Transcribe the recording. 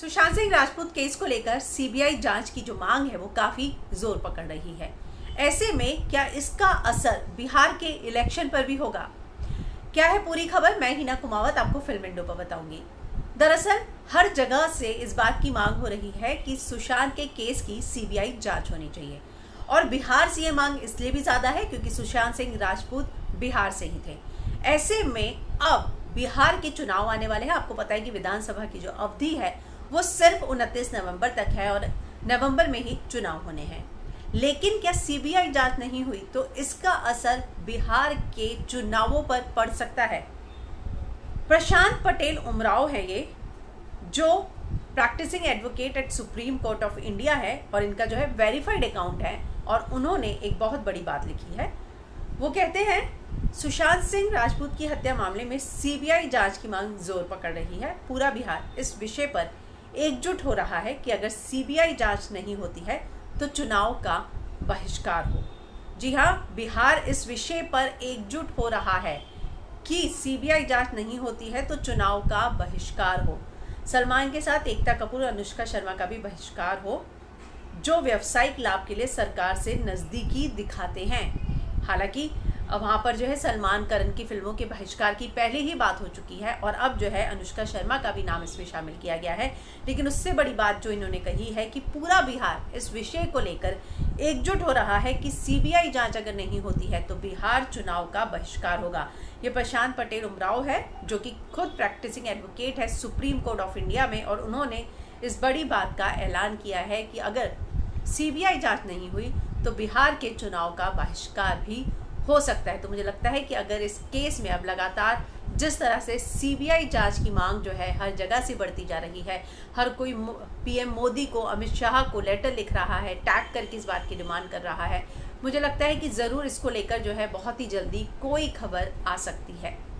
Sushant Singh Rajput case को लेकर CBI जांच की जो मांग है वो काफी जोर पकड़ रही है। ऐसे में क्या इसका असर बिहार के इलेक्शन पर भी होगा? क्या है पूरी खबर, मैं हिना कुमावत आपको फिल्म विंडो पर बताऊंगी। दरअसल हर जगह से इस बात की मांग हो रही है कि सुशांत के केस की सीबीआई जांच होनी चाहिए और बिहार से ये मांग इसलिए भी ज्यादा है क्योंकि सुशांत सिंह राजपूत बिहार से ही थे। ऐसे में अब बिहार के चुनाव आने वाले हैं। आपको पता है कि विधानसभा की जो अवधि है वो सिर्फ 29 नवंबर तक है और नवंबर में ही चुनाव होने हैं। लेकिन क्या सीबीआई जांच नहीं हुई तो इसका असर बिहार के चुनावों पर पड़ सकता है। प्रशांत पटेल उमराव है ये, जो practising advocate at supreme court of India है और इनका जो है वेरीफाइड अकाउंट है और उन्होंने एक बहुत बड़ी बात लिखी है। वो कहते हैं सुशांत सिंह राजपूत की हत्या मामले में सीबीआई जांच की मांग जोर पकड़ रही है। पूरा बिहार इस विषय पर एकजुट हो रहा है कि अगर सीबीआई जांच नहीं होती है तो चुनाव का बहिष्कार हो। जी हाँ, बिहार इस विषय पर एकजुट हो रहा है कि सीबीआई जांच नहीं होती है तो चुनाव का बहिष्कार हो। सलमान के साथ एकता कपूर और अनुष्का शर्मा का भी बहिष्कार हो, जो व्यावसायिक लाभ के लिए सरकार से नज़दीकी दिखाते हैं। हालांकि वहाँ पर जो है सलमान करन की फिल्मों के बहिष्कार की पहले ही बात हो चुकी है और अब जो है अनुष्का शर्मा का भी नाम इसमें शामिल किया गया है। लेकिन उससे बड़ी बात जो इन्होंने कही है कि पूरा बिहार इस विषय को लेकर एकजुट हो रहा है कि सीबीआई जांच अगर नहीं होती है तो बिहार चुनाव का बहिष्कार होगा। ये प्रशांत पटेल उमराव है जो कि खुद प्रैक्टिसिंग एडवोकेट है सुप्रीम कोर्ट ऑफ इंडिया में और उन्होंने इस बड़ी बात का ऐलान किया है कि अगर सीबीआई जांच नहीं हुई तो बिहार के चुनाव का बहिष्कार भी हो सकता है। तो मुझे लगता है कि अगर इस केस में अब लगातार जिस तरह से सीबीआई जांच की मांग जो है हर जगह से बढ़ती जा रही है, हर कोई पीएम मोदी को, अमित शाह को लेटर लिख रहा है, टैग करके इस बात की डिमांड कर रहा है, मुझे लगता है कि ज़रूर इसको लेकर जो है बहुत ही जल्दी कोई खबर आ सकती है।